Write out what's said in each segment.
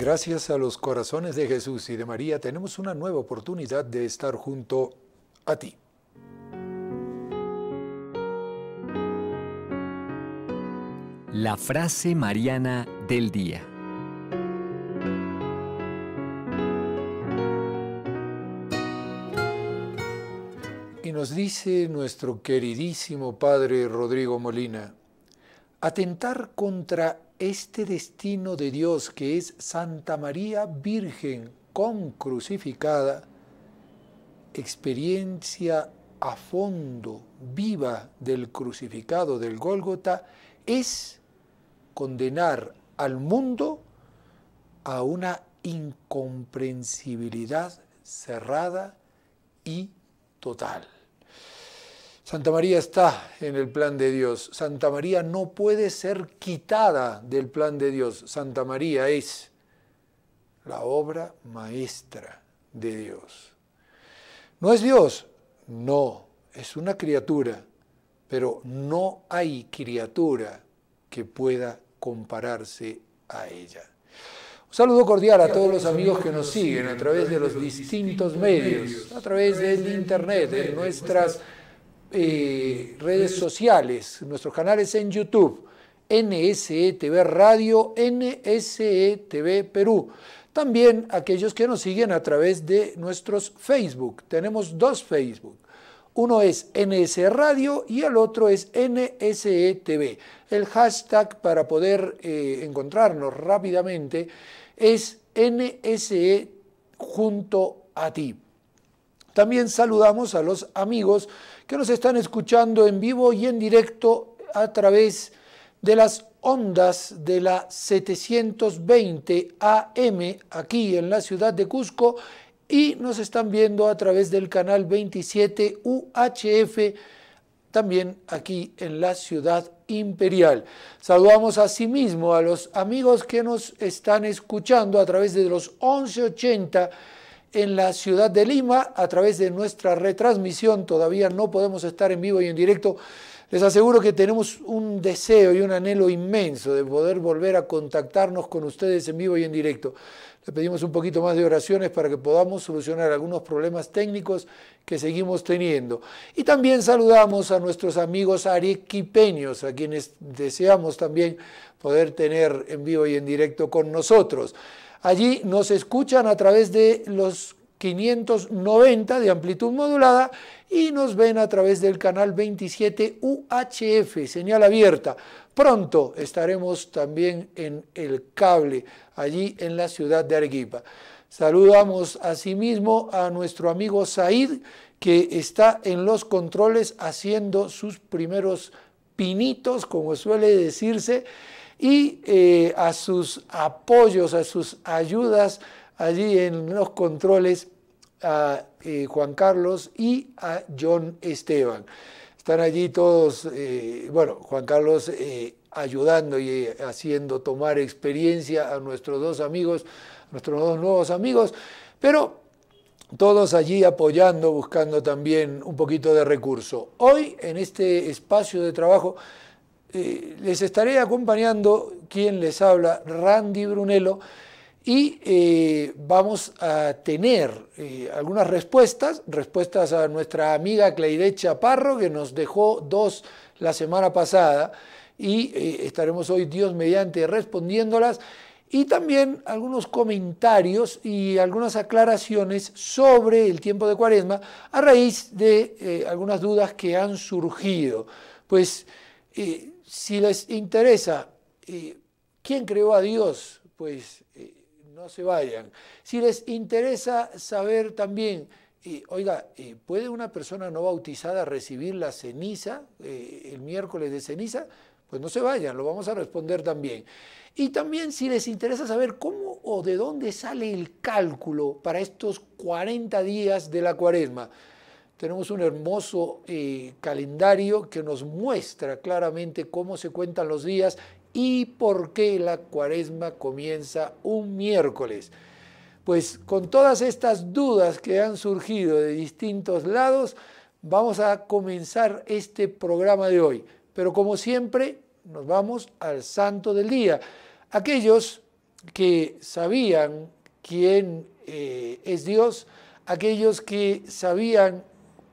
Gracias a los corazones de Jesús y de María, tenemos una nueva oportunidad de estar junto a ti. La frase mariana del día. Y nos dice nuestro queridísimo padre Rodrigo Molina, atentar contra este destino de Dios que es Santa María Virgen con crucificada, experiencia a fondo, viva del crucificado del Gólgota, es condenar al mundo a una incomprensibilidad cerrada y total. Santa María está en el plan de Dios. Santa María no puede ser quitada del plan de Dios. Santa María es la obra maestra de Dios. ¿No es Dios? No, es una criatura, pero no hay criatura que pueda compararse a ella. Un saludo cordial a todos los amigos que nos siguen a través de los distintos medios, a través del internet, en nuestras redes sociales, nuestros canales en YouTube, NSE TV Radio, NSE TV Perú. También aquellos que nos siguen a través de nuestros Facebook. Tenemos dos Facebook. Uno es NS Radio y el otro es NSE TV. El hashtag para poder encontrarnos rápidamente es NSE junto a ti. También saludamos a los amigos que nos están escuchando en vivo y en directo a través de las ondas de la 720 AM aquí en la ciudad de Cusco, y nos están viendo a través del canal 27 UHF, también aquí en la ciudad imperial. Saludamos asimismo a los amigos que nos están escuchando a través de los 1180 en la ciudad de Lima, a través de nuestra retransmisión. Todavía no podemos estar en vivo y en directo. Les aseguro que tenemos un deseo y un anhelo inmenso de poder volver a contactarnos con ustedes en vivo y en directo. Les pedimos un poquito más de oraciones para que podamos solucionar algunos problemas técnicos que seguimos teniendo. Y también saludamos a nuestros amigos arequipeños, a quienes deseamos también poder tener en vivo y en directo con nosotros. Allí nos escuchan a través de los 590 de amplitud modulada y nos ven a través del canal 27 UHF, señal abierta. Pronto estaremos también en el cable, allí en la ciudad de Arequipa. Saludamos asimismo a nuestro amigo Saíd, que está en los controles haciendo sus primeros pinitos, como suele decirse, y a sus apoyos, a sus ayudas, allí en los controles a Juan Carlos y a John Esteban. Están allí todos, bueno, Juan Carlos ayudando y haciendo tomar experiencia a nuestros dos amigos, nuestros dos nuevos amigos, pero todos allí apoyando, buscando también un poquito de recurso. Hoy, en este espacio de trabajo, les estaré acompañando quien les habla, Randy Brunello, y vamos a tener algunas respuestas a nuestra amiga Cleide Chaparro, que nos dejó dos la semana pasada, y estaremos hoy, Dios mediante, respondiéndolas, y también algunos comentarios y algunas aclaraciones sobre el tiempo de Cuaresma a raíz de algunas dudas que han surgido. Pues, si les interesa, ¿quién creó a Dios? Pues... no se vayan. Si les interesa saber también, oiga, ¿puede una persona no bautizada recibir la ceniza el miércoles de ceniza? Pues no se vayan, lo vamos a responder también. Y también si les interesa saber cómo o de dónde sale el cálculo para estos 40 días de la Cuaresma. Tenemos un hermoso calendario que nos muestra claramente cómo se cuentan los días y por qué la Cuaresma comienza un miércoles. Pues con todas estas dudas que han surgido de distintos lados, vamos a comenzar este programa de hoy. Pero como siempre, nos vamos al santo del día. Aquellos que sabían quién es Dios, aquellos que sabían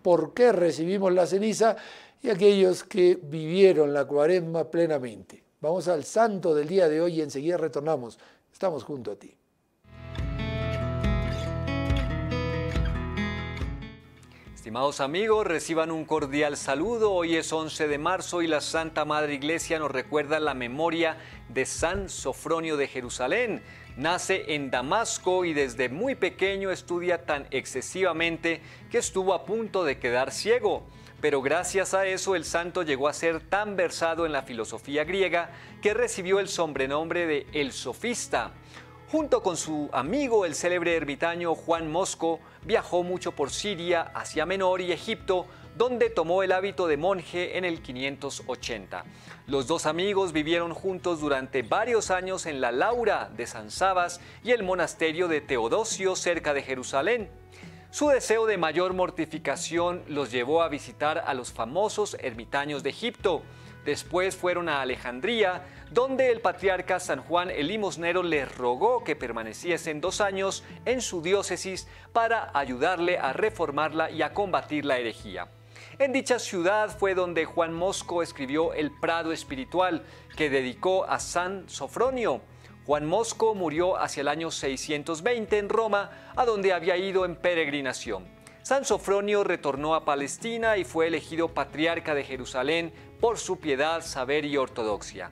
por qué recibimos la ceniza y aquellos que vivieron la cuaresma plenamente. Vamos al santo del día de hoy y enseguida retornamos. Estamos junto a ti. Estimados amigos, reciban un cordial saludo. Hoy es 11 de marzo y la Santa Madre Iglesia nos recuerda la memoria de San Sofronio de Jerusalén. Nace en Damasco y desde muy pequeño estudia tan excesivamente que estuvo a punto de quedar ciego. Pero gracias a eso el santo llegó a ser tan versado en la filosofía griega que recibió el sobrenombre de El Sofista. Junto con su amigo, el célebre ermitaño Juan Mosco, viajó mucho por Siria, Asia Menor y Egipto, donde tomó el hábito de monje en el 580. Los dos amigos vivieron juntos durante varios años en la Laura de San Sabas y el monasterio de Teodosio, cerca de Jerusalén. Su deseo de mayor mortificación los llevó a visitar a los famosos ermitaños de Egipto. Después fueron a Alejandría, donde el patriarca San Juan el Limosnero les rogó que permaneciesen 2 años en su diócesis para ayudarle a reformarla y a combatir la herejía. En dicha ciudad fue donde Juan Mosco escribió el Prado Espiritual, que dedicó a San Sofronio. Juan Mosco murió hacia el año 620 en Roma, a donde había ido en peregrinación. San Sofronio retornó a Palestina y fue elegido patriarca de Jerusalén por su piedad, saber y ortodoxia.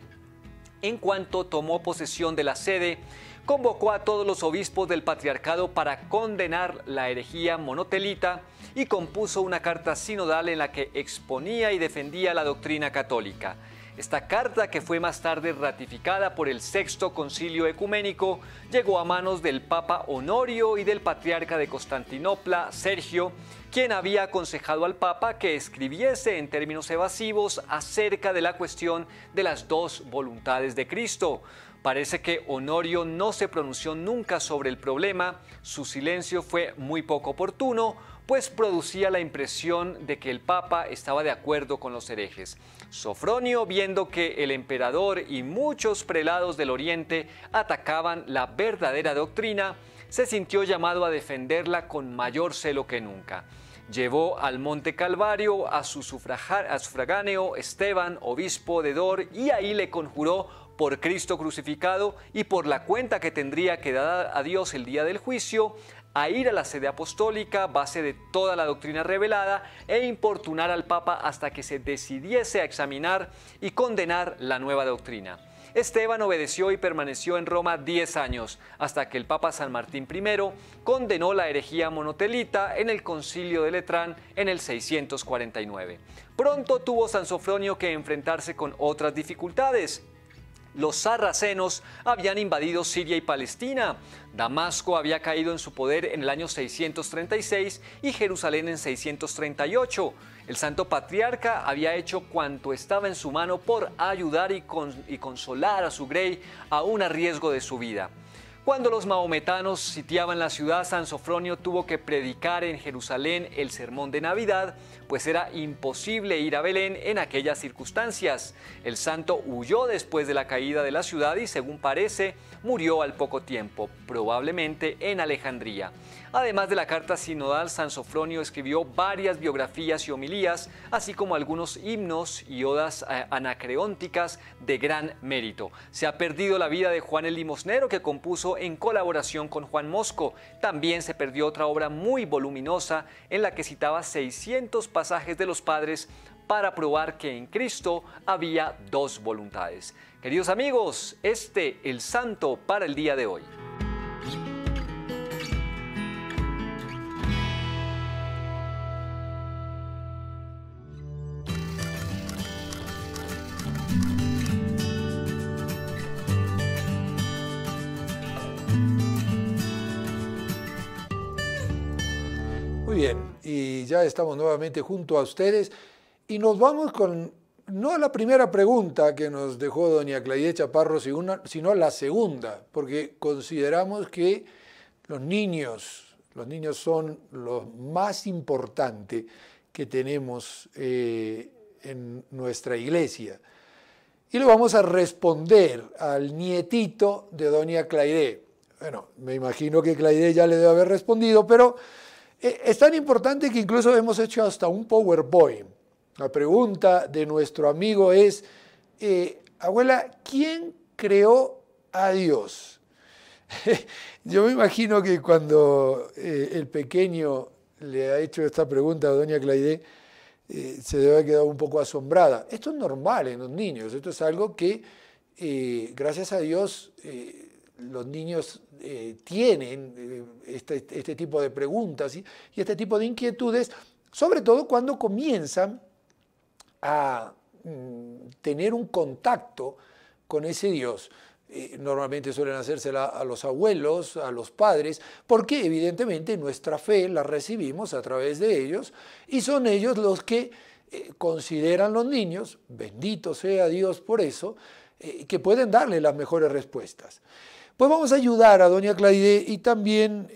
En cuanto tomó posesión de la sede, convocó a todos los obispos del patriarcado para condenar la herejía monotelita y compuso una carta sinodal en la que exponía y defendía la doctrina católica. Esta carta, que fue más tarde ratificada por el Sexto Concilio Ecuménico, llegó a manos del Papa Honorio y del patriarca de Constantinopla, Sergio, quien había aconsejado al Papa que escribiese en términos evasivos acerca de la cuestión de las dos voluntades de Cristo. Parece que Honorio no se pronunció nunca sobre el problema, su silencio fue muy poco oportuno, pues producía la impresión de que el Papa estaba de acuerdo con los herejes. Sofronio, viendo que el emperador y muchos prelados del Oriente atacaban la verdadera doctrina, se sintió llamado a defenderla con mayor celo que nunca. Llevó al Monte Calvario a su sufragáneo Esteban, obispo de Dor, y ahí le conjuró por Cristo crucificado y por la cuenta que tendría que dar a Dios el día del juicio, a ir a la sede apostólica, base de toda la doctrina revelada, e importunar al Papa hasta que se decidiese a examinar y condenar la nueva doctrina. Esteban obedeció y permaneció en Roma 10 años, hasta que el Papa San Martín I condenó la herejía monotelita en el Concilio de Letrán en el 649. Pronto tuvo San Sofronio que enfrentarse con otras dificultades. Los sarracenos habían invadido Siria y Palestina. Damasco había caído en su poder en el año 636 y Jerusalén en 638. El santo patriarca había hecho cuanto estaba en su mano por ayudar y consolar a su grey, aún a riesgo de su vida. Cuando los mahometanos sitiaban la ciudad, San Sofronio tuvo que predicar en Jerusalén el sermón de Navidad, pues era imposible ir a Belén en aquellas circunstancias. El santo huyó después de la caída de la ciudad y, según parece, murió al poco tiempo, probablemente en Alejandría. Además de la carta sinodal, San Sofronio escribió varias biografías y homilías, así como algunos himnos y odas anacreónticas de gran mérito. Se ha perdido la vida de Juan el Limosnero, que compuso en colaboración con Juan Mosco. También se perdió otra obra muy voluminosa en la que citaba 600 pasajes de los padres para probar que en Cristo había dos voluntades. Queridos amigos, este el santo para el día de hoy. Y ya estamos nuevamente junto a ustedes y nos vamos con, no la primera pregunta que nos dejó doña Cleide Chaparro, sino la segunda, porque consideramos que los niños son lo más importante que tenemos en nuestra iglesia. Y le vamos a responder al nietito de doña Cleide. Bueno, me imagino que Cleide ya le debe haber respondido, pero es tan importante que incluso hemos hecho hasta un PowerPoint. La pregunta de nuestro amigo es, abuela, ¿quién creó a Dios? Yo me imagino que cuando el pequeño le ha hecho esta pregunta a doña Cleide, se debe haber quedado un poco asombrada. Esto es normal en los niños, esto es algo que, gracias a Dios, los niños tienen este tipo de preguntas y este tipo de inquietudes, sobre todo cuando comienzan a tener un contacto con ese Dios. Normalmente suelen hacérsela a los abuelos, a los padres, porque evidentemente nuestra fe la recibimos a través de ellos y son ellos los que consideran los niños, bendito sea Dios por eso, que pueden darle las mejores respuestas. Pues vamos a ayudar a doña Cleide y también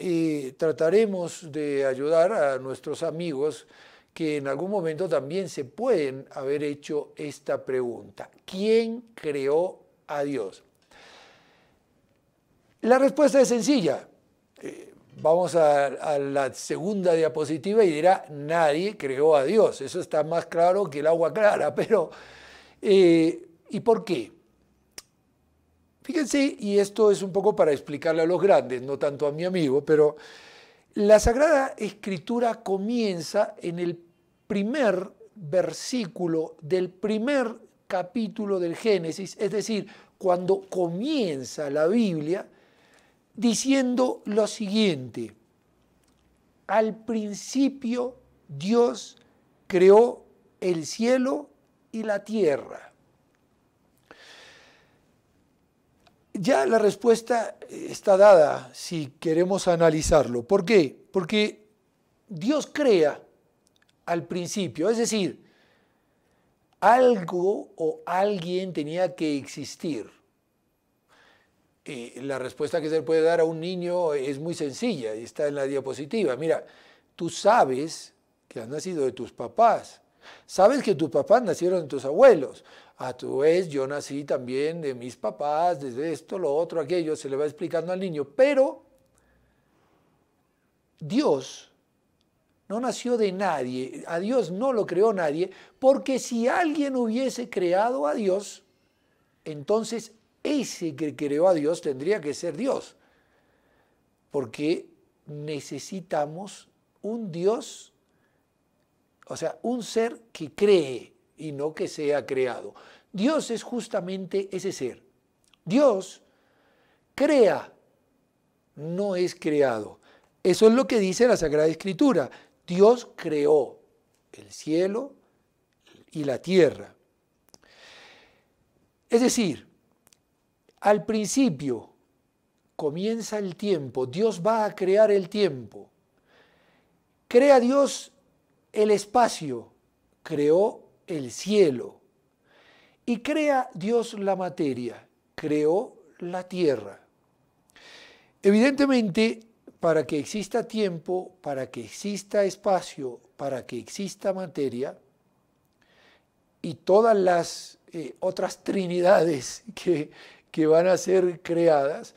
trataremos de ayudar a nuestros amigos que en algún momento también se pueden haber hecho esta pregunta. ¿Quién creó a Dios? La respuesta es sencilla. Vamos a la segunda diapositiva y dirá, nadie creó a Dios. Eso está más claro que el agua clara, pero ¿y por qué? Fíjense, y esto es un poco para explicarle a los grandes, no tanto a mi amigo, pero la Sagrada Escritura comienza en el primer versículo del primer capítulo del Génesis, es decir, cuando comienza la Biblia, diciendo lo siguiente: al principio Dios creó el cielo y la tierra. Ya la respuesta está dada si queremos analizarlo. ¿Por qué? Porque Dios crea al principio, es decir, algo o alguien tenía que existir. La respuesta que se puede dar a un niño es muy sencilla y está en la diapositiva. Mira, tú sabes que has nacido de tus papás, sabes que tus papás nacieron de tus abuelos. A tu vez, yo nací también de mis papás, desde esto, lo otro, aquello, se le va explicando al niño. Pero Dios no nació de nadie, a Dios no lo creó nadie, porque si alguien hubiese creado a Dios, entonces ese que creó a Dios tendría que ser Dios, porque necesitamos un Dios, o sea, un ser que cree y no que sea creado. Dios es justamente ese ser. Dios crea, no es creado. Eso es lo que dice la Sagrada Escritura. Dios creó el cielo y la tierra. Es decir, al principio comienza el tiempo, Dios va a crear el tiempo. Crea Dios el espacio, creó el cielo. Y crea Dios la materia, creó la tierra. Evidentemente, para que exista tiempo, para que exista espacio, para que exista materia y todas las otras trinidades que van a ser creadas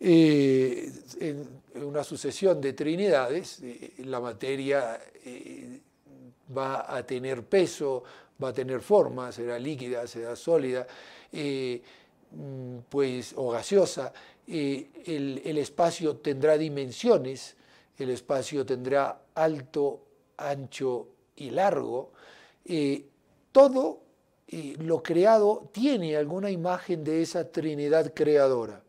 en una sucesión de trinidades, la materia va a tener peso, va a tener forma, será líquida, será sólida, pues, o gaseosa. El espacio tendrá dimensiones, el espacio tendrá alto, ancho y largo. Todo lo creado tiene alguna imagen de esa Trinidad creadora,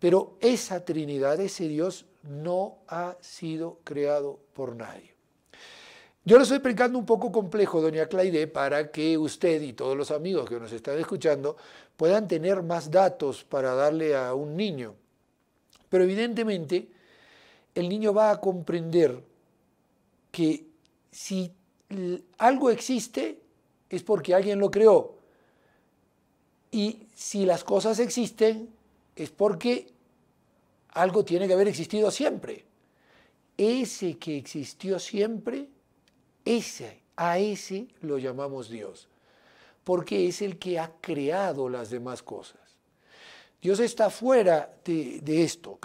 pero esa Trinidad, ese Dios, no ha sido creado por nadie. Yo lo estoy explicando un poco complejo, doña Cleide, para que usted y todos los amigos que nos están escuchando puedan tener más datos para darle a un niño. Pero evidentemente el niño va a comprender que si algo existe es porque alguien lo creó. Y si las cosas existen es porque algo tiene que haber existido siempre. Ese que existió siempre, a ese lo llamamos Dios. porque es el que ha creado las demás cosas. Dios está fuera de esto,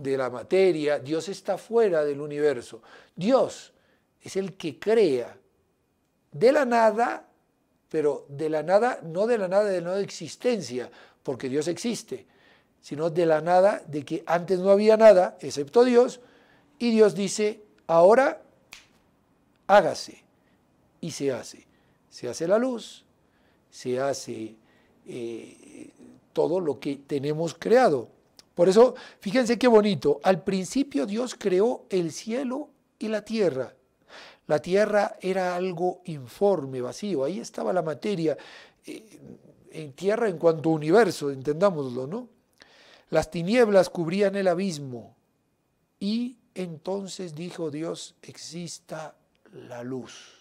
de la materia. Dios está fuera del universo. Dios es el que crea de la nada, pero de la nada de no existencia, porque Dios existe, sino de la nada, de que antes no había nada, excepto Dios, y Dios dice, ahora hágase, y se hace. Se hace la luz, se hace todo lo que tenemos creado. Por eso, fíjense qué bonito, al principio Dios creó el cielo y la tierra. La tierra era algo informe, vacío, ahí estaba la materia, en tierra en cuanto a universo, entendámoslo, ¿no? Las tinieblas cubrían el abismo y entonces dijo Dios, exista la luz.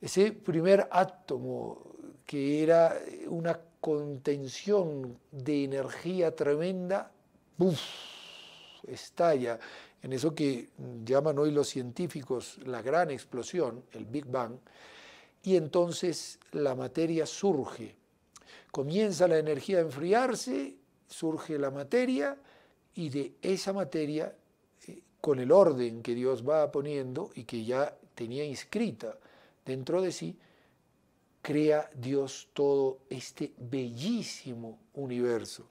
Ese primer átomo que era una contención de energía tremenda, ¡buf!, estalla en eso que llaman hoy los científicos la gran explosión, el Big Bang, y entonces la materia surge. Comienza la energía a enfriarse, surge la materia, y de esa materia, con el orden que Dios va poniendo y que ya tenía inscrita dentro de sí, crea Dios todo este bellísimo universo.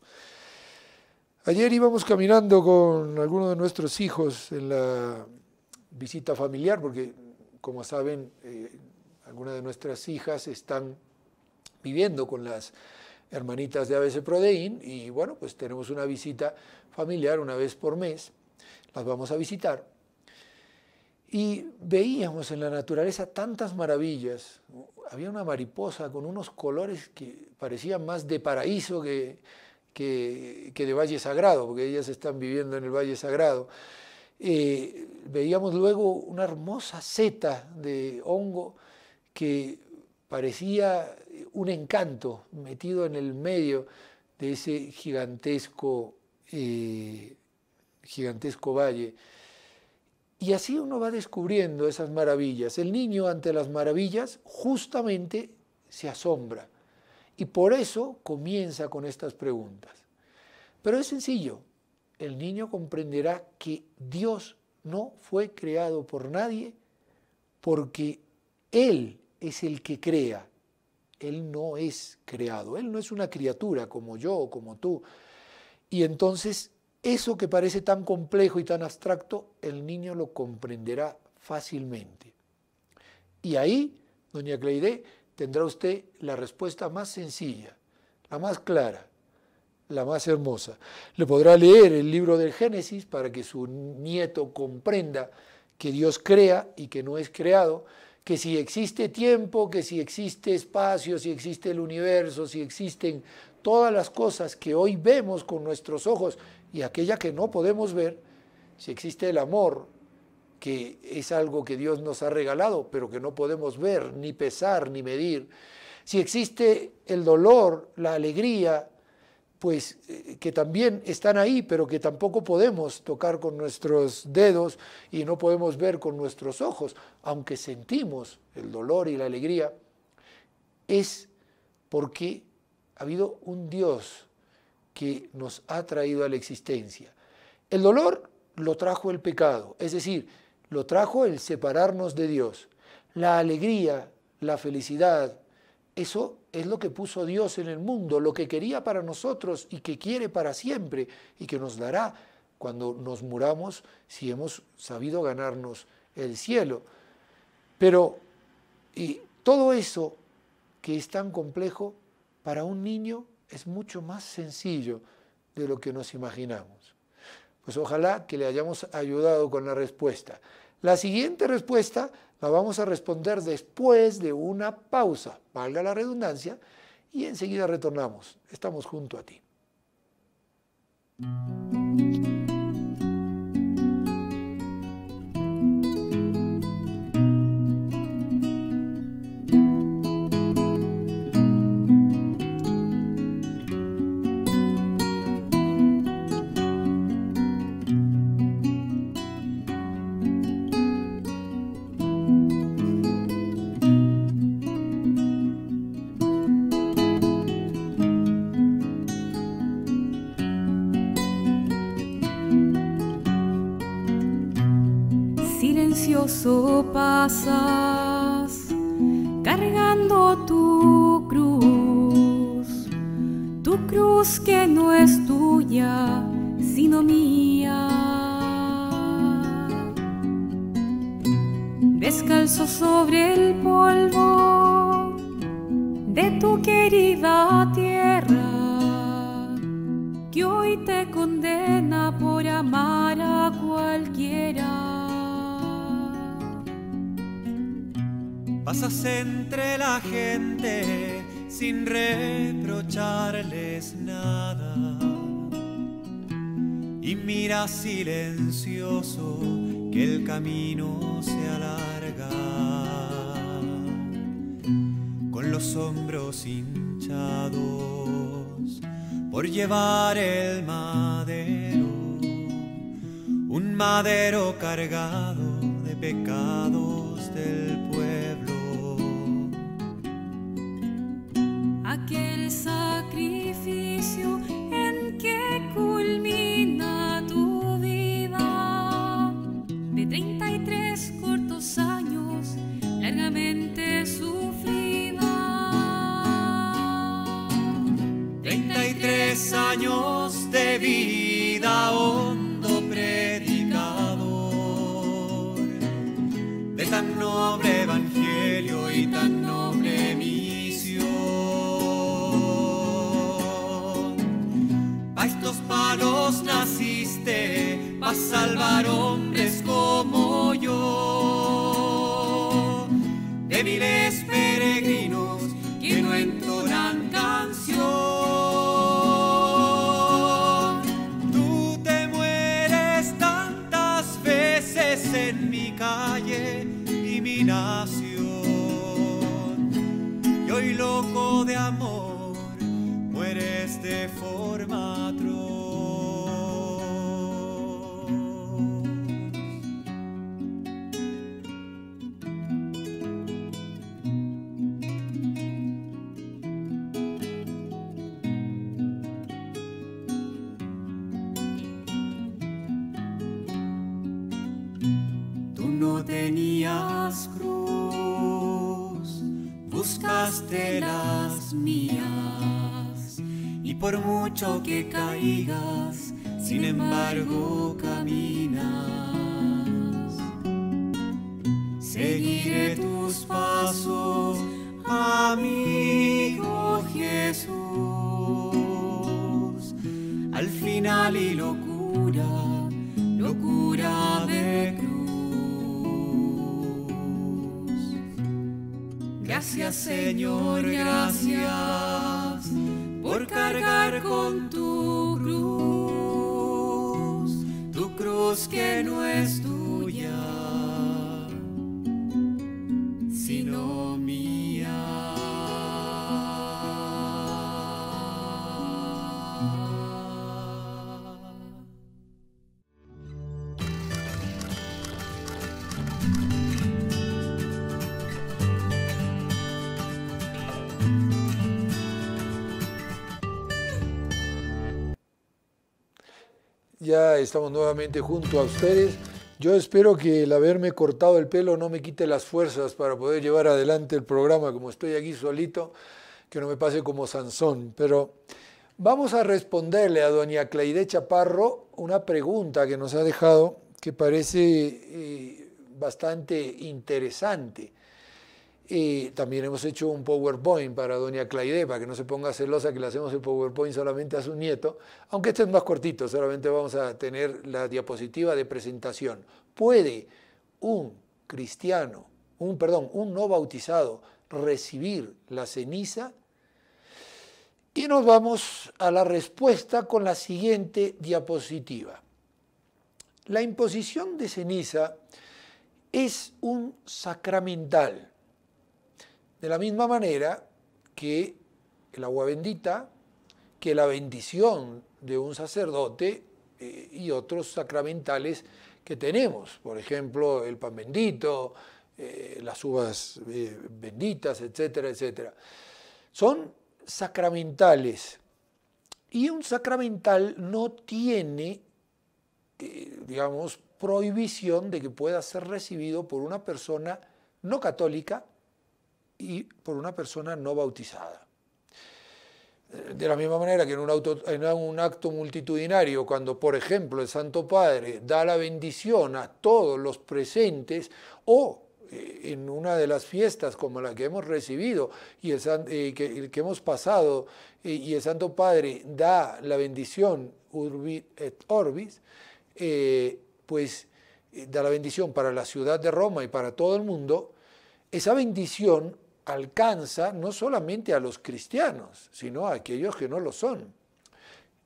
Ayer íbamos caminando con algunos de nuestros hijos en la visita familiar, porque como saben, algunas de nuestras hijas están viviendo con las hermanitas de ABC Prodein y bueno, pues tenemos una visita familiar una vez por mes, las vamos a visitar. Y veíamos en la naturaleza tantas maravillas. Había una mariposa con unos colores que parecían más de paraíso que de Valle Sagrado, porque ellas están viviendo en el Valle Sagrado. Veíamos luego una hermosa seta de hongo que parecía un encanto metido en el medio de ese gigantesco valle. Y así uno va descubriendo esas maravillas. El niño ante las maravillas justamente se asombra. Y por eso comienza con estas preguntas. Pero es sencillo. El niño comprenderá que Dios no fue creado por nadie porque Él es el que crea. Él no es creado. Él no es una criatura como yo o como tú. Y entonces eso que parece tan complejo y tan abstracto, el niño lo comprenderá fácilmente. Y ahí, doña Cleide, tendrá usted la respuesta más sencilla, la más clara, la más hermosa. Le podrá leer el libro del Génesis para que su nieto comprenda que Dios crea y que no es creado, que si existe tiempo, que si existe espacio, si existe el universo, si existen todas las cosas que hoy vemos con nuestros ojos, y aquella que no podemos ver, si existe el amor, que es algo que Dios nos ha regalado, pero que no podemos ver, ni pesar, ni medir. Si existe el dolor, la alegría, pues que también están ahí, pero que tampoco podemos tocar con nuestros dedos y no podemos ver con nuestros ojos, aunque sentimos el dolor y la alegría, es porque ha habido un Dios que nos ha traído a la existencia. El dolor lo trajo el pecado, es decir, lo trajo el separarnos de Dios. La alegría, la felicidad, eso es lo que puso Dios en el mundo, lo que quería para nosotros y que quiere para siempre y que nos dará cuando nos muramos si hemos sabido ganarnos el cielo. Pero y todo eso que es tan complejo para un niño es mucho más sencillo de lo que nos imaginamos. Pues ojalá que le hayamos ayudado con la respuesta. La siguiente respuesta la vamos a responder después de una pausa, valga la redundancia, y enseguida retornamos. Estamos junto a ti. silencioso pasas, cargando tu cruz que no es tuya, sino mía. Descalzo sobre el polvo de tu querida tierra, que hoy te condena por amar a cualquiera. Pasas entre la gente sin reprocharles nada y mira silencioso que el camino se alarga con los hombros hinchados por llevar el madero, un madero cargado de pecados del pueblo. Aquel sacrificio en que culmina tu vida, de 33 cortos años, largamente sufrida. 33 años de vida, hondo predicador, de tan noble evangelio y tan noble misión. A estos palos naciste, para salvar hombres como yo, débiles peregrinos que no entonan canción. Tú te mueres tantas veces en mi calle y mi nación, y hoy loco de amor mueres de forma atroz. Tú no tenías cruz, buscaste las mías, y por mucho que caigas, sin embargo caminas. Seguiré tus pasos, amigo Jesús. Al final y locura, locura de cruz. Gracias, Señor, gracias por cargar con tu cruz que no es tuya, sino mía. Ya estamos nuevamente junto a ustedes. Yo espero que el haberme cortado el pelo no me quite las fuerzas para poder llevar adelante el programa, como estoy aquí solito, que no me pase como Sansón. Pero vamos a responderle a doña Cleide Chaparro una pregunta que nos ha dejado que parece bastante interesante. Y también hemos hecho un PowerPoint para doña Cleide, para que no se ponga celosa que le hacemos el PowerPoint solamente a su nieto, aunque este es más cortito, solamente vamos a tener la diapositiva de presentación. ¿Puede un no bautizado recibir la ceniza? Y nos vamos a la respuesta con la siguiente diapositiva. La imposición de ceniza es un sacramental. De la misma manera que el agua bendita, que la bendición de un sacerdote y otros sacramentales que tenemos, por ejemplo, el pan bendito, las uvas benditas, etcétera, etcétera. Son sacramentales y un sacramental no tiene, digamos, prohibición de que pueda ser recibido por una persona no católica y por una persona no bautizada. De la misma manera que en un acto multitudinario, cuando por ejemplo el Santo Padre da la bendición a todos los presentes, o en una de las fiestas como la que hemos recibido y que hemos pasado, y el Santo Padre da la bendición Urbi et Orbis, pues da la bendición para la ciudad de Roma y para todo el mundo. Esa bendición alcanza no solamente a los cristianos, sino a aquellos que no lo son,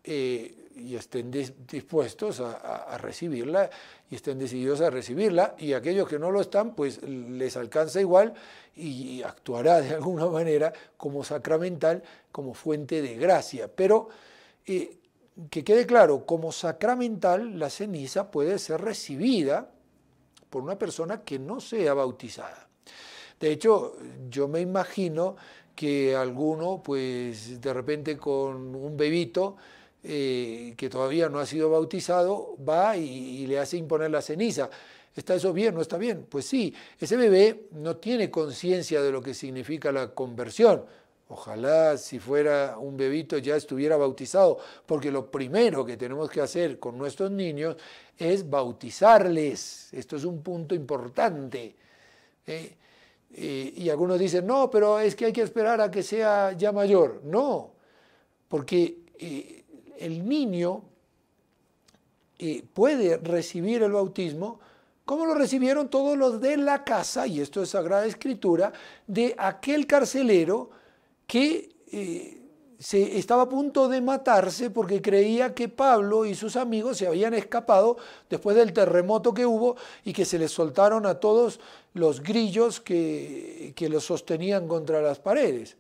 y estén dispuestos a recibirla, y estén decididos a recibirla, y aquellos que no lo están, pues les alcanza igual y actuará de alguna manera como sacramental, como fuente de gracia. Pero que quede claro, como sacramental la ceniza puede ser recibida por una persona que no sea bautizada. De hecho, yo me imagino que alguno, pues de repente con un bebito que todavía no ha sido bautizado, va y le hace imponer la ceniza. ¿Está eso bien? ¿No está bien? Pues sí, ese bebé no tiene conciencia de lo que significa la conversión. Ojalá si fuera un bebito ya estuviera bautizado, porque lo primero que tenemos que hacer con nuestros niños es bautizarles. Esto es un punto importante. Y algunos dicen, no, pero es que hay que esperar a que sea ya mayor. No, porque el niño puede recibir el bautismo como lo recibieron todos los de la casa, y esto es Sagrada Escritura, de aquel carcelero que estaba a punto de matarse porque creía que Pablo y sus amigos se habían escapado después del terremoto que hubo y que se les soltaron a todos los grillos que los sostenían contra las paredes.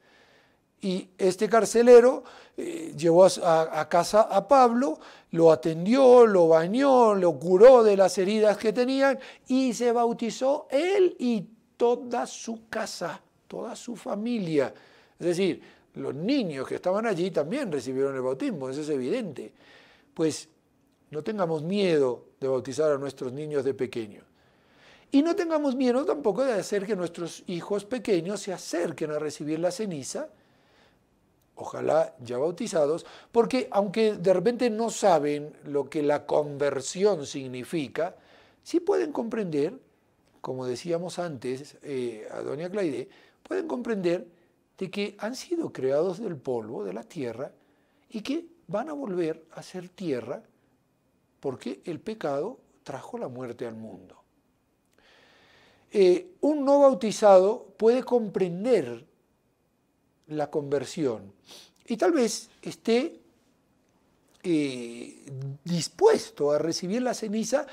Y este carcelero llevó a casa a Pablo, lo atendió, lo bañó, lo curó de las heridas que tenían y se bautizó él y toda su casa, toda su familia. Es decir, los niños que estaban allí también recibieron el bautismo, eso es evidente. Pues no tengamos miedo de bautizar a nuestros niños de pequeños. Y no tengamos miedo tampoco de hacer que nuestros hijos pequeños se acerquen a recibir la ceniza, ojalá ya bautizados, porque aunque de repente no saben lo que la conversión significa, sí pueden comprender, como decíamos antes a doña Cleide, pueden comprender de que han sido creados del polvo, de la tierra, y que van a volver a ser tierra porque el pecado trajo la muerte al mundo. Un no bautizado puede comprender la conversión y tal vez esté dispuesto a recibir la ceniza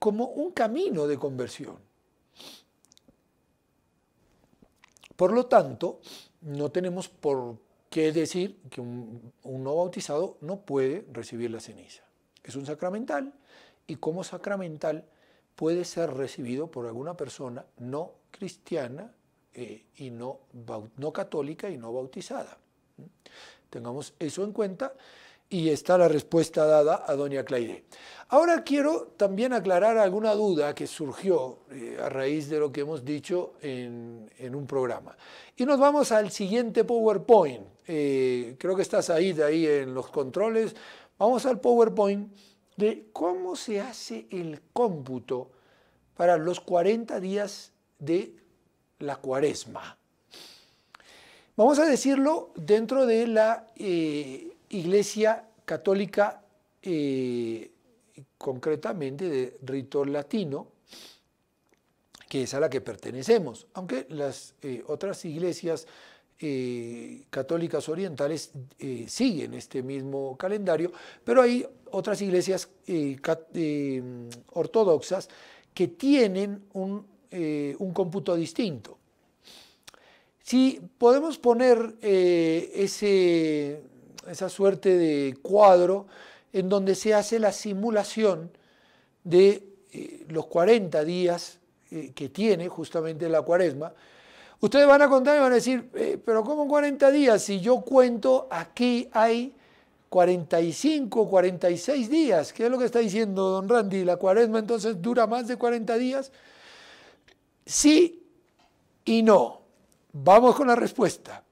como un camino de conversión. Por lo tanto, no tenemos por qué decir que un no bautizado no puede recibir la ceniza. Es un sacramental y como sacramental puede ser recibido por alguna persona no cristiana y no católica y no bautizada. Tengamos eso en cuenta y está la respuesta dada a doña Cleide. Ahora quiero también aclarar alguna duda que surgió a raíz de lo que hemos dicho en un programa. Y nos vamos al siguiente PowerPoint. Creo que está Saíd ahí en los controles. Vamos al PowerPoint de cómo se hace el cómputo para los 40 días de la Cuaresma. Vamos a decirlo dentro de la Iglesia Católica, concretamente de rito latino, que es a la que pertenecemos, aunque las otras iglesias católicas orientales siguen este mismo calendario, pero hay otras iglesias ortodoxas que tienen un cómputo distinto. Si podemos poner esa suerte de cuadro en donde se hace la simulación de los 40 días que tiene justamente la Cuaresma. Ustedes van a contar y van a decir, pero ¿cómo 40 días? Si yo cuento, aquí hay 45, 46 días, ¿qué es lo que está diciendo don Randy? ¿La cuaresma entonces dura más de 40 días? Sí y no. Vamos con la respuesta.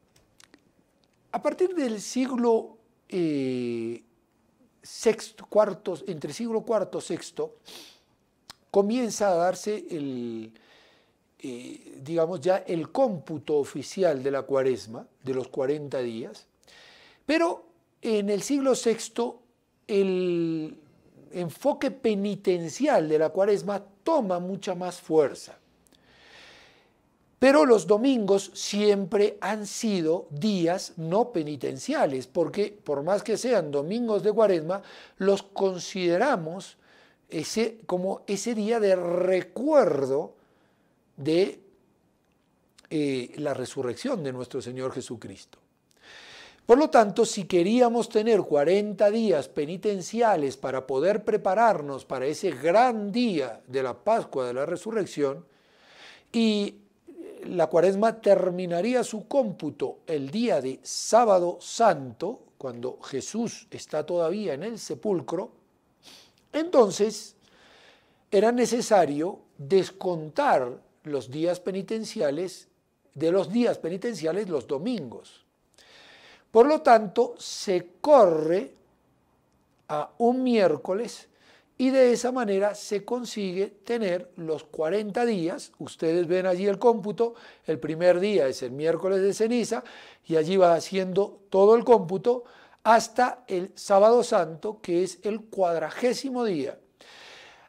A partir del siglo sexto, cuarto, entre siglo cuarto y sexto, comienza a darse el, digamos ya el cómputo oficial de la cuaresma, de los 40 días, pero en el siglo VI el enfoque penitencial de la cuaresma toma mucha más fuerza. Pero los domingos siempre han sido días no penitenciales, porque por más que sean domingos de cuaresma, los consideramos como ese día de recuerdo de la resurrección de nuestro Señor Jesucristo. Por lo tanto, si queríamos tener 40 días penitenciales para poder prepararnos para ese gran día de la Pascua de la Resurrección, y la cuaresma terminaría su cómputo el día de Sábado Santo, cuando Jesús está todavía en el sepulcro, entonces era necesario descontar los días penitenciales, los domingos. Por lo tanto, se corre a un miércoles y de esa manera se consigue tener los 40 días. Ustedes ven allí el cómputo. El primer día es el miércoles de ceniza y allí va haciendo todo el cómputo hasta el Sábado Santo, que es el 40º día.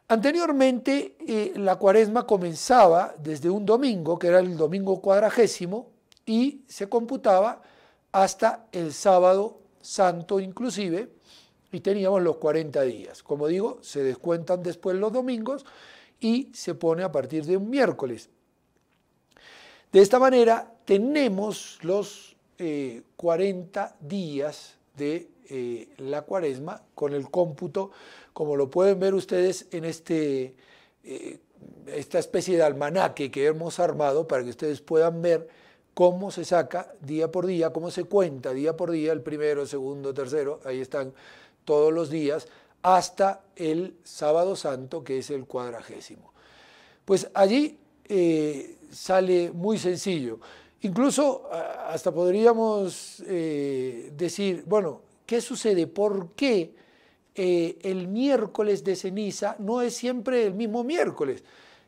Anteriormente la cuaresma comenzaba desde un domingo, que era el domingo 40º, y se computaba hasta el Sábado Santo inclusive, y teníamos los 40 días. Como digo, se descuentan después los domingos y se pone a partir de un miércoles. De esta manera tenemos los 40 días de la cuaresma con el cómputo, como lo pueden ver ustedes en este, esta especie de almanaque que hemos armado para que ustedes puedan ver cómo se saca día por día, cómo se cuenta día por día, el primero, el segundo, el tercero, ahí están todos los días, hasta el Sábado Santo, que es el 40º. Pues allí sale muy sencillo. Incluso hasta podríamos decir, bueno, ¿qué sucede? ¿Por qué el miércoles de ceniza no es siempre el mismo miércoles?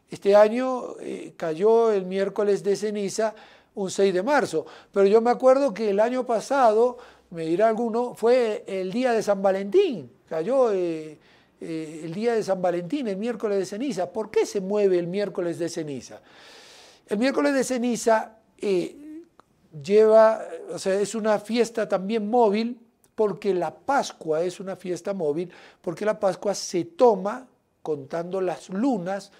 Este año cayó el miércoles de ceniza un 6 de marzo, pero yo me acuerdo que el año pasado, me dirá alguno, fue el día de San Valentín, cayó el día de San Valentín, el miércoles de ceniza. ¿Por qué se mueve el miércoles de ceniza? El miércoles de ceniza lleva, o sea, es una fiesta también móvil, porque la Pascua es una fiesta móvil, porque la Pascua se toma contando las lunas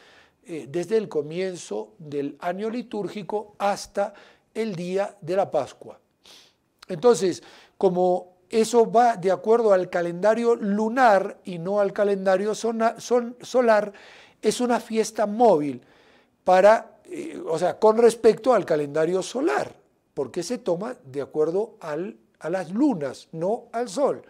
desde el comienzo del año litúrgico hasta el día de la Pascua. Entonces, como eso va de acuerdo al calendario lunar y no al calendario solar, es una fiesta móvil para, o sea, con respecto al calendario solar, porque se toma de acuerdo a las lunas, no al sol.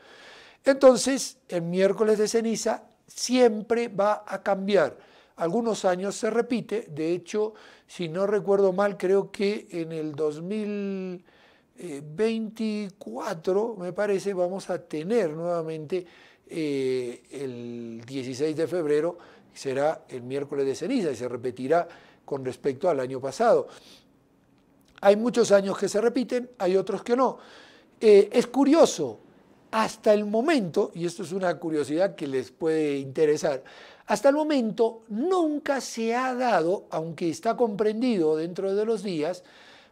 Entonces, el miércoles de ceniza siempre va a cambiar. Algunos años se repite. De hecho, si no recuerdo mal, creo que en el 2024, me parece, vamos a tener nuevamente el 16 de febrero, será el miércoles de ceniza y se repetirá con respecto al año pasado. Hay muchos años que se repiten, hay otros que no. Es curioso, hasta el momento, y esto es una curiosidad que les puede interesar, hasta el momento nunca se ha dado, aunque está comprendido dentro de los días,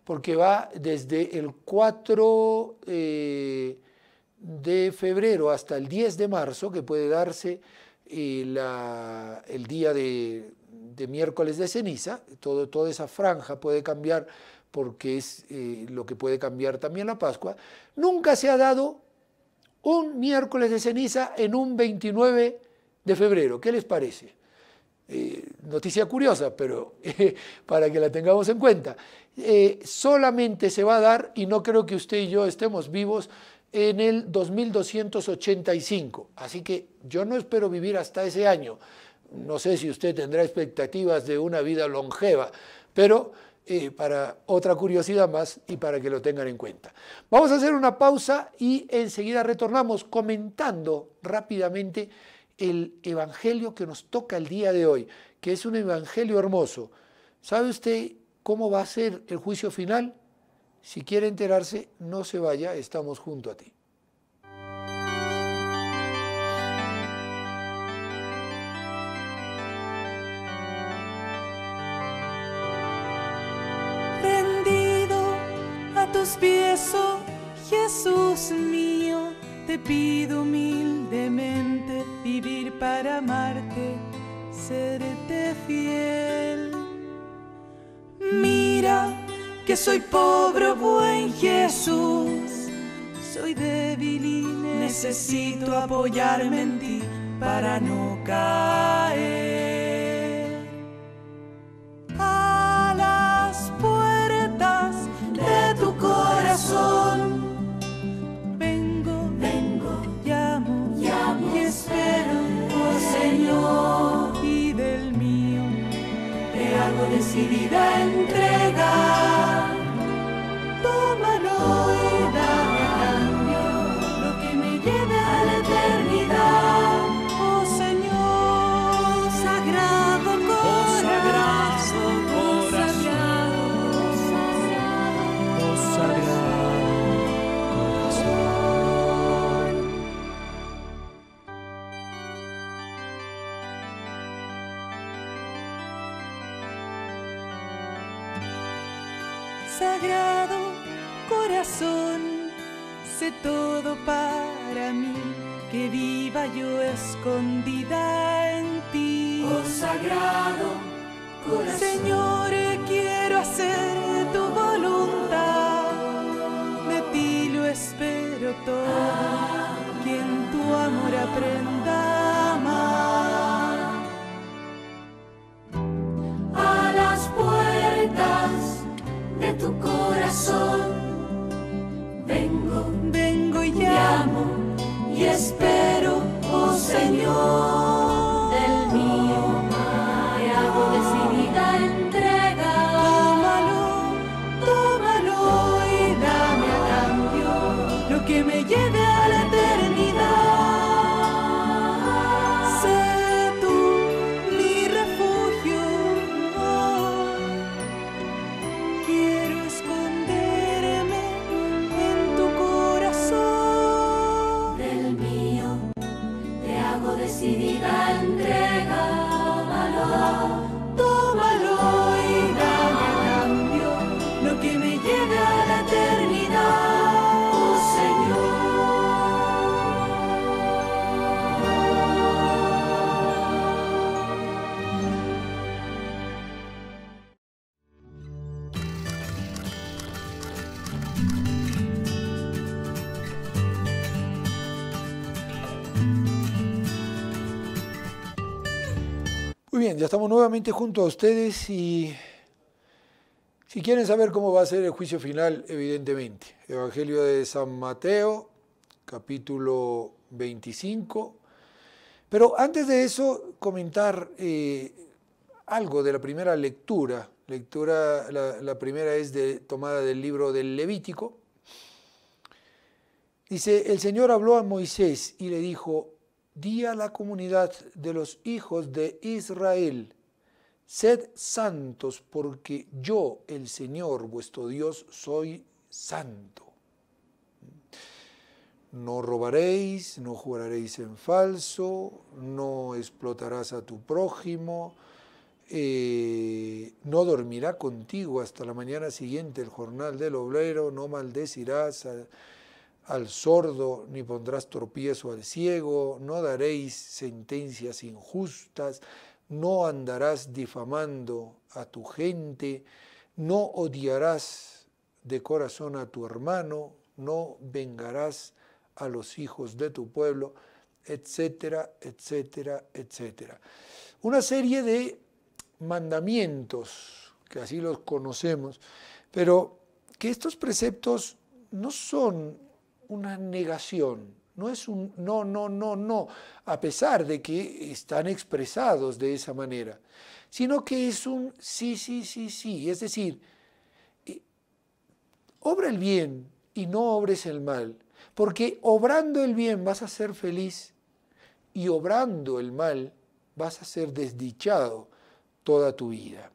porque va desde el 4 de febrero hasta el 10 de marzo, que puede darse el día de miércoles de ceniza. Toda esa franja puede cambiar porque es lo que puede cambiar también la Pascua. Nunca se ha dado un miércoles de ceniza en un 29 de febrero. ¿Qué les parece? Noticia curiosa, pero para que la tengamos en cuenta. Solamente se va a dar, y no creo que usted y yo estemos vivos en el 2285. Así que yo no espero vivir hasta ese año. No sé si usted tendrá expectativas de una vida longeva, pero para otra curiosidad más y para que lo tengan en cuenta. Vamos a hacer una pausa y enseguida retornamos comentando rápidamente el evangelio que nos toca el día de hoy, que es un evangelio hermoso. ¿Sabe usted cómo va a ser el juicio final? Si quiere enterarse, no se vaya, estamos junto a ti. Rendido a tus pies, oh Jesús mío, te pido humildemente vivir para amarte, serte fiel. Mira que soy pobre, buen Jesús, soy débil y necesito apoyarme en ti para no caer. A las puertas de tu corazón vengo, llamo y espero, oh Señor, y del mío te hago decidida entregar. Sagrado Corazón, sé todo para mí, que viva yo escondida en ti. Oh Sagrado Corazón, Señor, quiero hacer tu voluntad, de ti lo espero todo, que en tu amor aprenda a amar. A las puertas de tu corazón vengo y llamo y espero, oh Señor, del mío me hago decidida entrega. Tómalo y dame a cambio lo que me lleve a la eternidad. Sé tú mi refugio, oh, decidida entrega, tómalo y dame a cambio lo que me lleve a la eternidad, oh Señor. Muy bien, ya estamos nuevamente junto a ustedes y si quieren saber cómo va a ser el juicio final, evidentemente, Evangelio de San Mateo, capítulo 25. Pero antes de eso, comentar algo de la primera lectura. La primera es tomada del libro del Levítico. Dice, el Señor habló a Moisés y le dijo: «Di a la comunidad de los hijos de Israel, sed santos, porque yo, el Señor, vuestro Dios, soy santo. No robaréis, no juraréis en falso, no explotarás a tu prójimo, no dormirá contigo hasta la mañana siguiente el jornal del obrero, no maldecirás al sordo, ni pondrás tropiezo al ciego, no daréis sentencias injustas, no andarás difamando a tu gente, no odiarás de corazón a tu hermano, no vengarás a los hijos de tu pueblo», etcétera, etcétera, etcétera. Una serie de mandamientos, que así los conocemos, pero que estos preceptos no son una negación. No es un no, no, no, no, a pesar de que están expresados de esa manera, sino que es un sí, sí, sí, sí. Es decir, obra el bien y no obres el mal, porque obrando el bien vas a ser feliz y obrando el mal vas a ser desdichado toda tu vida.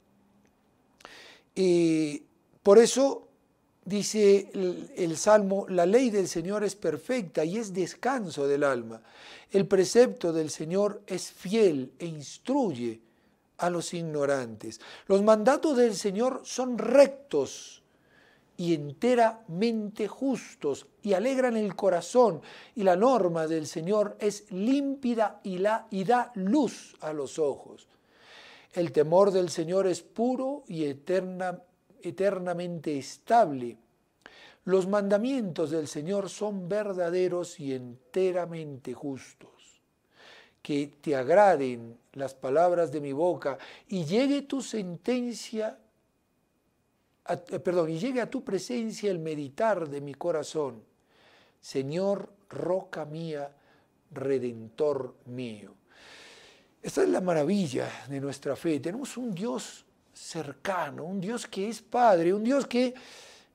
Por eso dice el Salmo, la ley del Señor es perfecta y es descanso del alma. El precepto del Señor es fiel e instruye a los ignorantes. Los mandatos del Señor son rectos y enteramente justos y alegran el corazón. Y la norma del Señor es límpida y da luz a los ojos. El temor del Señor es puro y eternamente estable. Los mandamientos del Señor son verdaderos y enteramente justos. Que te agraden las palabras de mi boca y llegue tu sentencia, perdón, y llegue a tu presencia el meditar de mi corazón. Señor, roca mía, redentor mío. Esta es la maravilla de nuestra fe. Tenemos un Dios cercano, un Dios que es Padre, un Dios que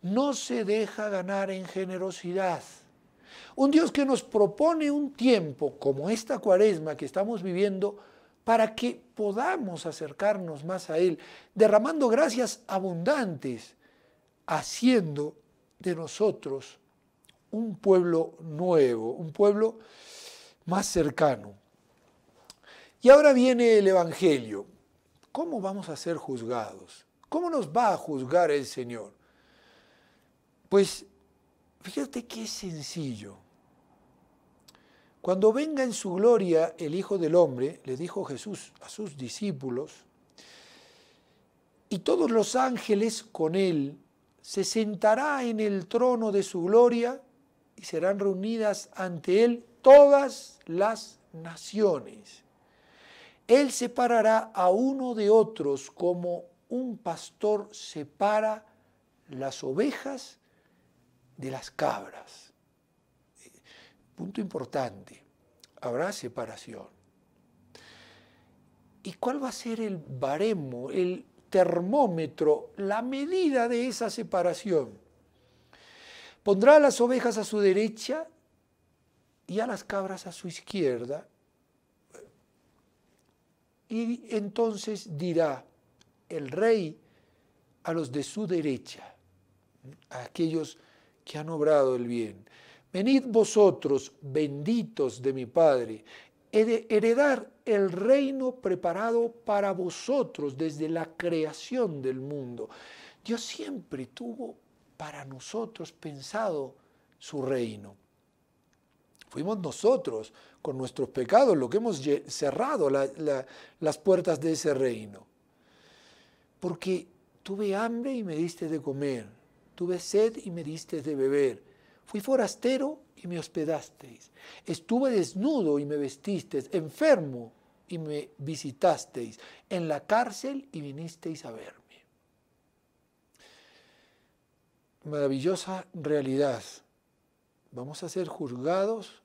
no se deja ganar en generosidad, un Dios que nos propone un tiempo como esta Cuaresma que estamos viviendo para que podamos acercarnos más a Él, derramando gracias abundantes, haciendo de nosotros un pueblo nuevo, un pueblo más cercano. Y ahora viene el Evangelio. ¿Cómo vamos a ser juzgados? ¿Cómo nos va a juzgar el Señor? Pues fíjate qué sencillo. Cuando venga en su gloria el Hijo del Hombre, le dijo Jesús a sus discípulos, y todos los ángeles con él, se sentará en el trono de su gloria y serán reunidas ante él todas las naciones. Él separará a uno de otros como un pastor separa las ovejas de las cabras. Punto importante, habrá separación. ¿Y cuál va a ser el baremo, el termómetro, la medida de esa separación? Pondrá a las ovejas a su derecha y a las cabras a su izquierda. Y entonces dirá el rey a los de su derecha, a aquellos que han obrado el bien. Venid vosotros, benditos de mi Padre, heredar el reino preparado para vosotros desde la creación del mundo. Dios siempre tuvo para nosotros pensado su reino. Fuimos nosotros, con nuestros pecados, lo que hemos cerrado las puertas de ese reino. Porque tuve hambre y me diste de comer, tuve sed y me diste de beber, fui forastero y me hospedasteis, estuve desnudo y me vestisteis, enfermo y me visitasteis, en la cárcel y vinisteis a verme. Maravillosa realidad. Vamos a ser juzgados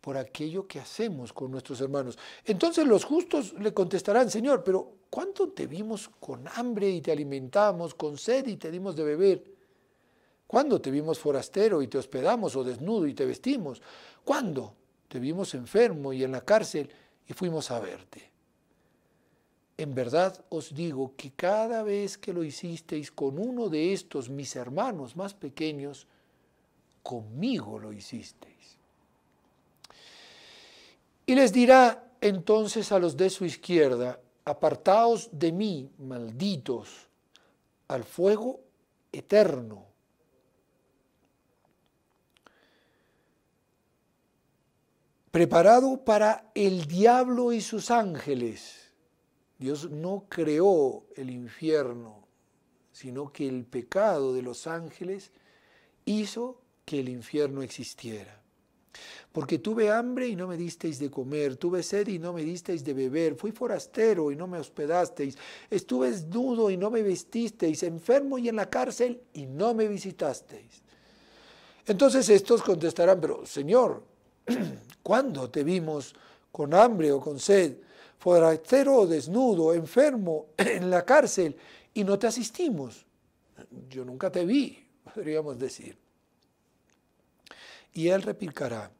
por aquello que hacemos con nuestros hermanos. Entonces los justos le contestarán, Señor, pero ¿cuánto te vimos con hambre y te alimentamos, con sed y te dimos de beber? ¿Cuándo te vimos forastero y te hospedamos o desnudo y te vestimos? ¿Cuándo te vimos enfermo y en la cárcel y fuimos a verte? En verdad os digo que cada vez que lo hicisteis con uno de estos mis hermanos más pequeños, conmigo lo hicisteis. Y les dirá entonces a los de su izquierda, apartaos de mí, malditos, al fuego eterno. Preparado para el diablo y sus ángeles. Dios no creó el infierno, sino que el pecado de los ángeles hizo que el infierno existiera. Porque tuve hambre y no me disteis de comer, tuve sed y no me disteis de beber, fui forastero y no me hospedasteis, estuve desnudo y no me vestisteis, enfermo y en la cárcel y no me visitasteis. Entonces estos contestarán, pero Señor, ¿cuándo te vimos con hambre o con sed, forastero o desnudo, enfermo, en la cárcel, y no te asistimos? Yo nunca te vi, podríamos decir. Y él replicará,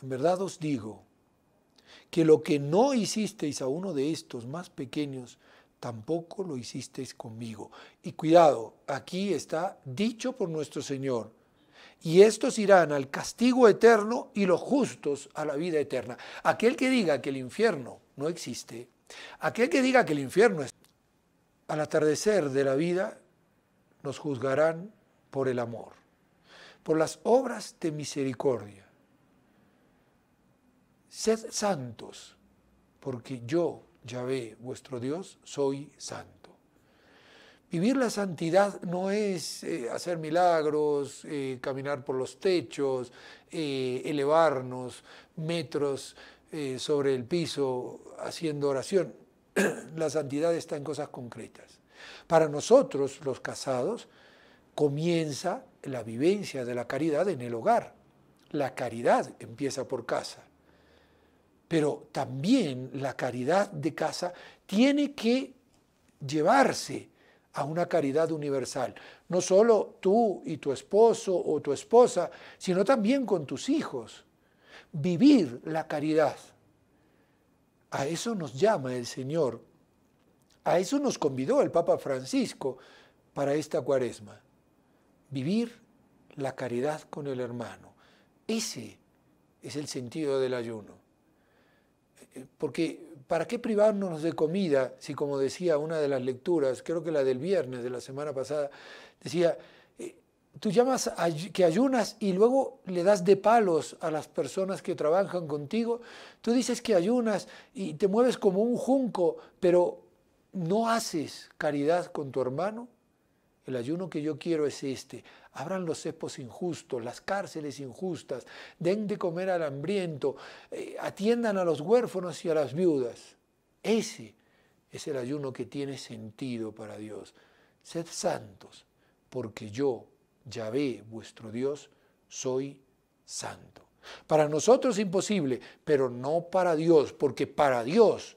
en verdad os digo, que lo que no hicisteis a uno de estos más pequeños, tampoco lo hicisteis conmigo. Y cuidado, aquí está dicho por nuestro Señor, y estos irán al castigo eterno y los justos a la vida eterna. Aquel que diga que el infierno no existe, aquel que diga que el infierno es, al atardecer de la vida, nos juzgarán por el amor, por las obras de misericordia. Sed santos, porque yo, Yahvé, vuestro Dios, soy santo. Vivir la santidad no es hacer milagros, caminar por los techos, elevarnos metros sobre el piso haciendo oración. La santidad está en cosas concretas. Para nosotros, los casados, comienza la vivencia de la caridad en el hogar. La caridad empieza por casa. Pero también la caridad de casa tiene que llevarse a una caridad universal. No solo tú y tu esposo o tu esposa, sino también con tus hijos. Vivir la caridad. A eso nos llama el Señor. A eso nos convidó el Papa Francisco para esta Cuaresma. Vivir la caridad con el hermano. Ese es el sentido del ayuno. Porque, ¿para qué privarnos de comida si, como decía una de las lecturas, creo que la del viernes de la semana pasada, decía, tú llamas a que ayunas y luego le das de palos a las personas que trabajan contigo? Tú dices que ayunas y te mueves como un junco, pero ¿no haces caridad con tu hermano? El ayuno que yo quiero es este. Abran los cepos injustos, las cárceles injustas, den de comer al hambriento, atiendan a los huérfanos y a las viudas. Ese es el ayuno que tiene sentido para Dios. Sed santos, porque yo, Yahvé, vuestro Dios, soy santo. Para nosotros imposible, pero no para Dios, porque para Dios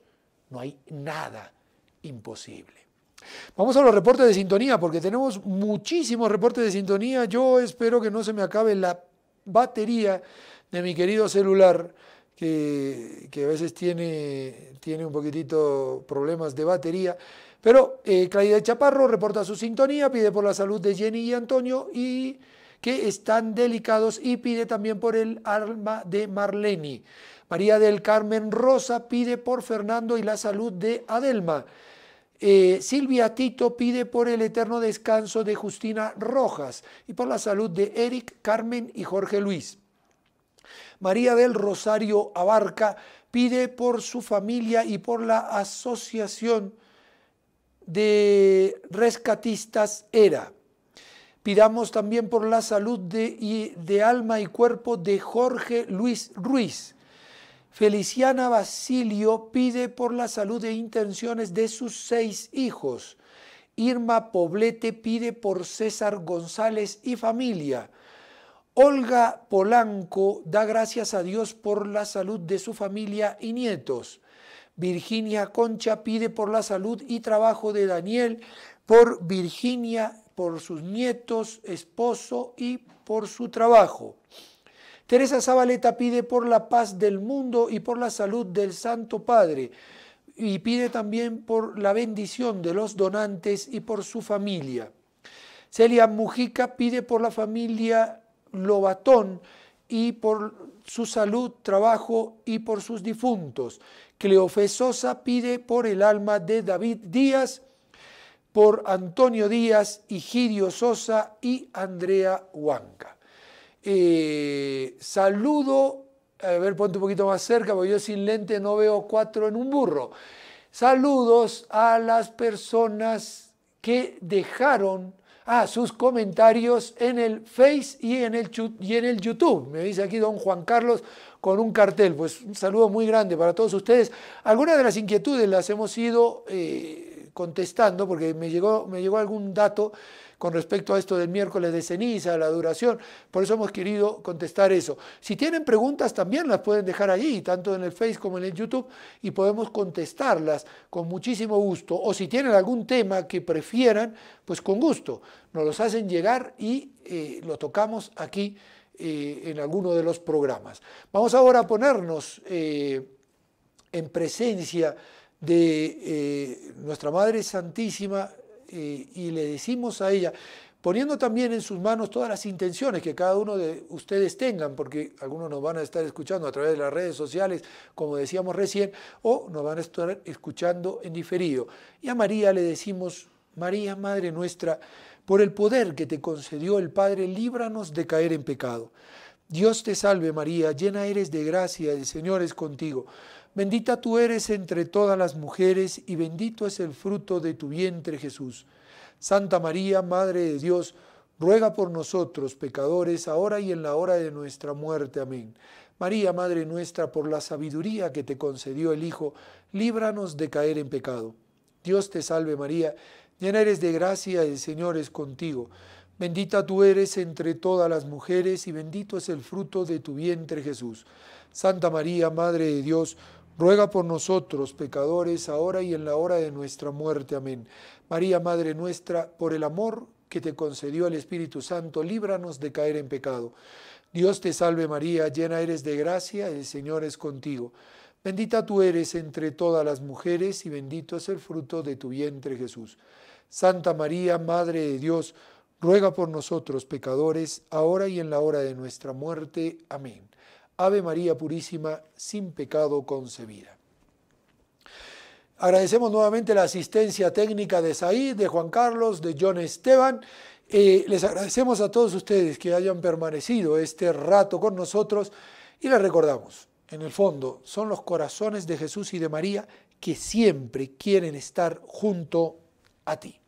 no hay nada imposible. Vamos a los reportes de sintonía, porque tenemos muchísimos reportes de sintonía. Yo espero que no se me acabe la batería de mi querido celular, que a veces tiene un poquitito problemas de batería. Pero Cleide Chaparro reporta su sintonía, pide por la salud de Jenny y Antonio, y que están delicados, y pide también por el alma de Marleni. María del Carmen Rosa pide por Fernando y la salud de Adelma. Silvia Tito pide por el eterno descanso de Justina Rojas y por la salud de Eric, Carmen y Jorge Luis. María del Rosario Abarca pide por su familia y por la Asociación de Rescatistas ERA. Pidamos también por la salud de alma y cuerpo de Jorge Luis Ruiz. Feliciana Basilio pide por la salud de intenciones de sus 6 hijos. Irma Poblete pide por César González y familia. Olga Polanco da gracias a Dios por la salud de su familia y nietos. Virginia Concha pide por la salud y trabajo de Daniel, por Virginia, por sus nietos, esposo y por su trabajo. Teresa Zabaleta pide por la paz del mundo y por la salud del Santo Padre, y pide también por la bendición de los donantes y por su familia. Celia Mujica pide por la familia Lobatón y por su salud, trabajo y por sus difuntos. Cleofé Sosa pide por el alma de David Díaz, por Antonio Díaz, Higidio Sosa y Andrea Huanca. Saludo, a ver, ponte un poquito más cerca porque yo sin lente no veo 4 en un burro. Saludos a las personas que dejaron sus comentarios en el Face y en el YouTube. Me dice aquí don Juan Carlos con un cartel. Pues un saludo muy grande para todos ustedes. Algunas de las inquietudes las hemos ido contestando, porque me llegó algún dato con respecto a esto del miércoles de ceniza, la duración, por eso hemos querido contestar eso. Si tienen preguntas también las pueden dejar allí, tanto en el Face como en el YouTube, y podemos contestarlas con muchísimo gusto, o si tienen algún tema que prefieran, pues con gusto, nos los hacen llegar y lo tocamos aquí en alguno de los programas. Vamos ahora a ponernos en presencia de nuestra Madre Santísima y le decimos a ella, poniendo también en sus manos todas las intenciones que cada uno de ustedes tengan, porque algunos nos van a estar escuchando a través de las redes sociales, como decíamos recién, o nos van a estar escuchando en diferido. Y a María le decimos, María, Madre nuestra, por el poder que te concedió el Padre, líbranos de caer en pecado. Dios te salve María, llena eres de gracia, el Señor es contigo. Bendita tú eres entre todas las mujeres y bendito es el fruto de tu vientre Jesús. Santa María, Madre de Dios, ruega por nosotros pecadores, ahora y en la hora de nuestra muerte. Amén. María, Madre nuestra, por la sabiduría que te concedió el Hijo, líbranos de caer en pecado. Dios te salve María, llena eres de gracia, el Señor es contigo. Bendita tú eres entre todas las mujeres y bendito es el fruto de tu vientre Jesús. Santa María, Madre de Dios, ruega por nosotros pecadores, ahora y en la hora de nuestra muerte. Amén. María, Madre nuestra, por el amor que te concedió el Espíritu Santo, líbranos de caer en pecado. Dios te salve María, llena eres de gracia, el Señor es contigo. Bendita tú eres entre todas las mujeres y bendito es el fruto de tu vientre Jesús. Santa María, Madre de Dios, ruega por nosotros pecadores, ahora y en la hora de nuestra muerte. Amén. Ave María Purísima, sin pecado concebida. Agradecemos nuevamente la asistencia técnica de Saíd, de Juan Carlos, de John Esteban. Les agradecemos a todos ustedes que hayan permanecido este rato con nosotros y les recordamos, en el fondo, son los corazones de Jesús y de María que siempre quieren estar junto a ti.